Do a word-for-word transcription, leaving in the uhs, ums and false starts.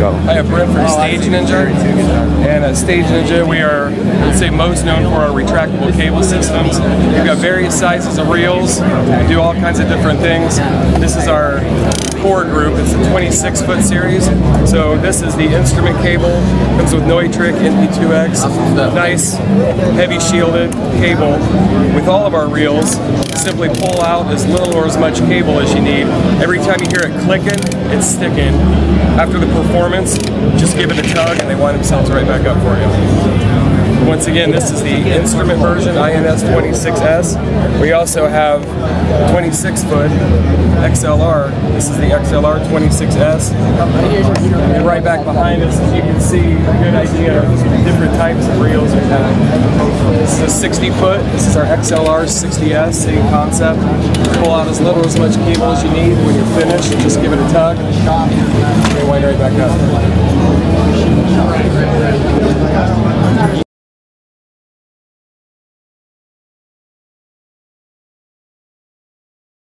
Go. I am Brent from Stage Ninja, and at Stage Ninja we are, let's say, most known for our retractable cable systems. We've got various sizes of reels. We do all kinds of different things. This is our core group. It's a twenty-six foot series. So this is the instrument cable. Comes with Neutrik N P two X. Nice, heavy shielded cable. With all of our reels, simply pull out as little or as much cable as you need. Every time you hear it clicking, it's sticking. After the performance, just give it a tug and they wind themselves right back up for you. Once again, this is the instrument version, I N S twenty-six S. We also have twenty-six foot X L R. This is the X L R twenty-six S. And right back behind us, as you can see, a good idea of different types of reels we have. This is a sixty foot. This is our X L R sixty S, same concept. Pull out as little or as much cable as you need. When you're finished, just give it a tug. They wind right back up.